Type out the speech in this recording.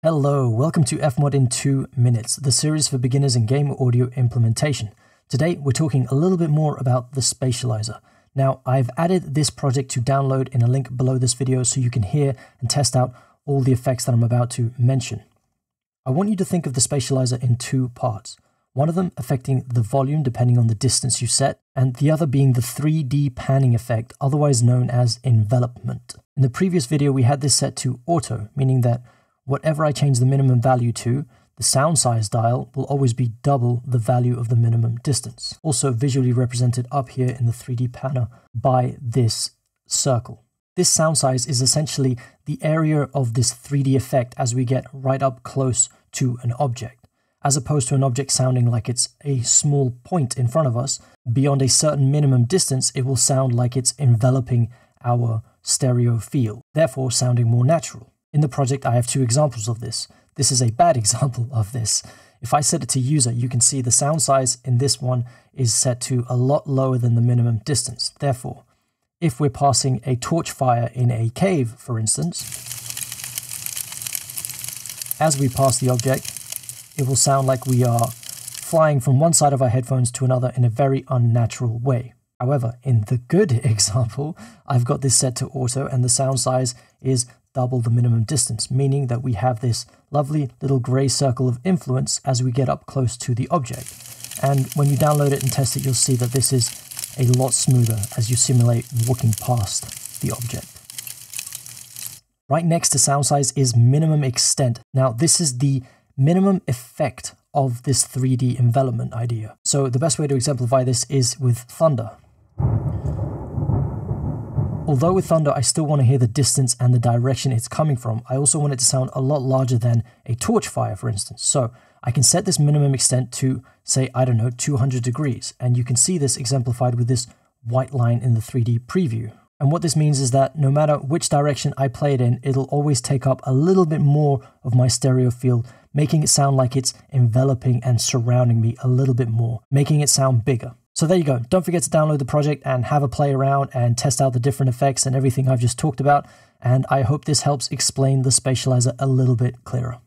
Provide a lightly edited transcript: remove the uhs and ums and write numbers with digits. Hello, welcome to FMOD in 2 minutes, the series for beginners in game audio implementation. Today we're talking a little bit more about the Spatializer. Now I've added this project to download in a link below this video so you can hear and test out all the effects that I'm about to mention. I want you to think of the Spatializer in two parts, one of them affecting the volume depending on the distance you set, and the other being the 3D panning effect, otherwise known as envelopment. In the previous video we had this set to auto, meaning that whatever I change the minimum value to, the sound size dial will always be double the value of the minimum distance. Also visually represented up here in the 3D panner by this circle. This sound size is essentially the area of this 3D effect as we get right up close to an object, as opposed to an object sounding like it's a small point in front of us. Beyond a certain minimum distance, it will sound like it's enveloping our stereo field, therefore sounding more natural. In the project, I have two examples of this. This is a bad example of this. If I set it to user, you can see the sound size in this one is set to a lot lower than the minimum distance. Therefore, if we're passing a torch fire in a cave, for instance, as we pass the object, it will sound like we are flying from one side of our headphones to another in a very unnatural way. However, in the good example, I've got this set to auto and the sound size is double the minimum distance, meaning that we have this lovely little gray circle of influence as we get up close to the object. And when you download it and test it, you'll see that this is a lot smoother as you simulate walking past the object. Right next to sound size is minimum extent. Now, this is the minimum effect of this 3D envelopment idea. So the best way to exemplify this is with thunder. Although with thunder, I still want to hear the distance and the direction it's coming from. I also want it to sound a lot larger than a torch fire, for instance. So I can set this minimum extent to, say, I don't know, 200 degrees. And you can see this exemplified with this white line in the 3D preview. And what this means is that no matter which direction I play it in, it'll always take up a little bit more of my stereo field, making it sound like it's enveloping and surrounding me a little bit more, making it sound bigger. So there you go. Don't forget to download the project and have a play around and test out the different effects and everything I've just talked about. And I hope this helps explain the Spatializer a little bit clearer.